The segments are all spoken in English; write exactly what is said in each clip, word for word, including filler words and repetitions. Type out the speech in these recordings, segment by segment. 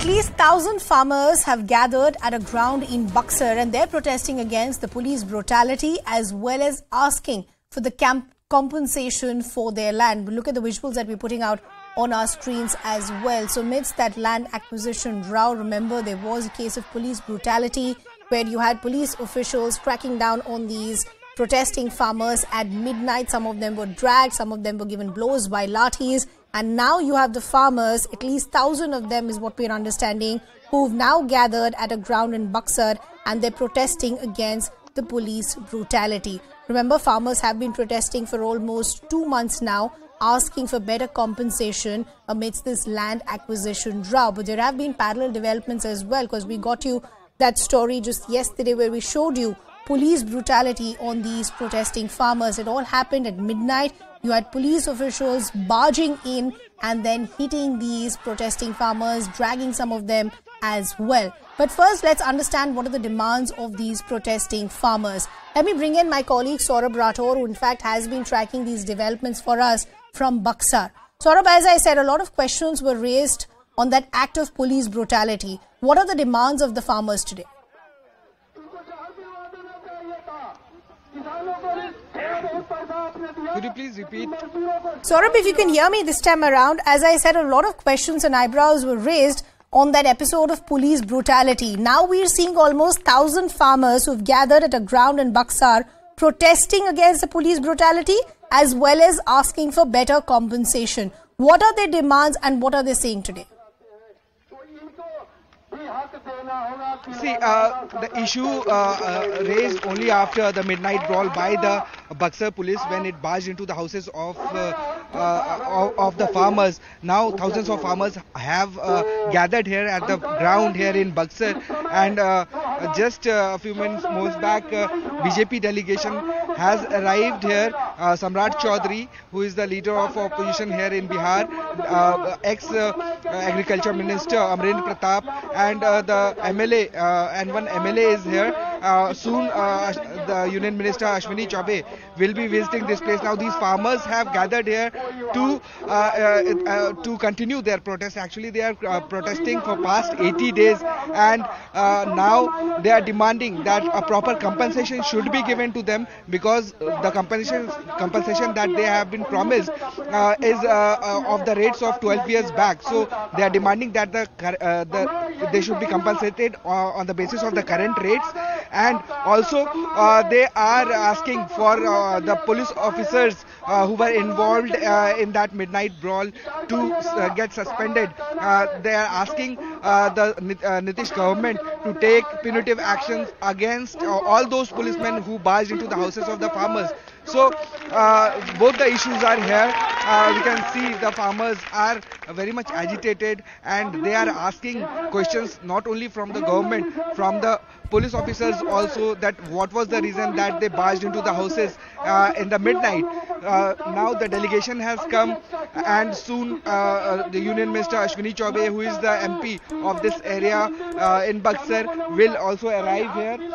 At least one thousand farmers have gathered at a ground in Buxar and they're protesting against the police brutality as well as asking for the camp compensation for their land. But look at the visuals that we're putting out on our screens as well. So amidst that land acquisition row, remember there was a case of police brutality where you had police officials cracking down on these protesting farmers at midnight. Some of them were dragged, some of them were given blows by lathis. And now you have the farmers, at least thousand of them is what we're understanding, who've now gathered at a ground in Buxar and they're protesting against the police brutality. Remember, farmers have been protesting for almost two months now, asking for better compensation amidst this land acquisition drought. But there have been parallel developments as well, because we got you that story just yesterday where we showed you police brutality on these protesting farmers. It all happened at midnight. You had police officials barging in and then hitting these protesting farmers, dragging some of them as well. But first, let's understand what are the demands of these protesting farmers. Let me bring in my colleague Saurabh Rathor, who in fact has been tracking these developments for us from Buxar. Saurabh, as I said, a lot of questions were raised on that act of police brutality. What are the demands of the farmers today? Could you please repeat? Saurabh, if you can hear me this time around, as I said, a lot of questions and eyebrows were raised on that episode of police brutality. Now we're seeing almost one thousand farmers who've gathered at a ground in Buxar protesting against the police brutality as well as asking for better compensation. What are their demands and what are they saying today? See, uh, the issue uh, uh, raised only after the midnight brawl by the Buxar police when it barged into the houses of uh, uh, of, of the farmers. Now thousands of farmers have uh, gathered here at the ground here in Buxar, and uh, just uh, a few minutes more back, uh, B J P delegation has arrived here. Uh, Samrat Chaudhary, who is the leader of opposition here in Bihar, uh, ex-agriculture uh, minister Amarendra Pratap, and uh, the M L A uh, and one M L A is here. Uh, soon uh, the Union Minister Ashwini Chaube will be visiting this place. Now these farmers have gathered here to uh, uh, uh, to continue their protest. Actually they are uh, protesting for past eighty days, and uh, now they are demanding that a proper compensation should be given to them, because the compensation compensation that they have been promised uh, is uh, uh, of the rates of twelve years back. So they are demanding that the, uh, the they should be compensated uh, on the basis of the current rates. And also uh, they are asking for uh, the police officers uh, who were involved uh, in that midnight brawl to uh, get suspended. Uh, they are asking uh, the uh, Nitish government to take punitive actions against uh, all those policemen who barged into the houses of the farmers. So uh, both the issues are here. Uh, we can see the farmers are very much agitated, and they are asking questions not only from the government, from the police officers also, that what was the reason that they barged into the houses uh, in the midnight. Uh, now the delegation has come, and soon uh, the Union Minister Ashwini Chaube, who is the M P of this area uh, in Buxar, will also arrive here.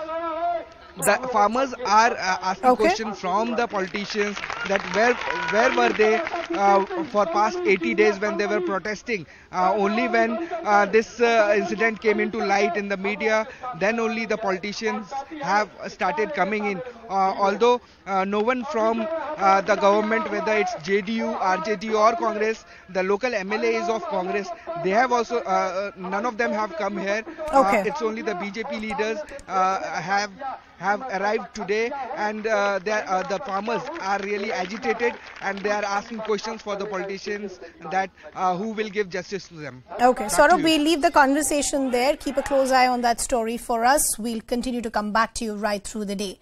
The farmers are uh, asking okay. questions from the politicians that where where were they uh, for past eighty days when they were protesting. Uh, only when uh, this uh, incident came into light in the media, then only the politicians have started coming in. Uh, although uh, no one from uh, the government, whether it's J D U, R J D or Congress, the local M L A is of Congress. They have also, uh, none of them have come here. Okay. Uh, it's only the B J P leaders uh, have have arrived today, and uh, uh, the farmers are really agitated, and they are asking questions for the politicians that uh, who will give justice to them. Okay, Saurabh, we leave the conversation there. Keep a close eye on that story for us. We'll continue to come back to you right through the day.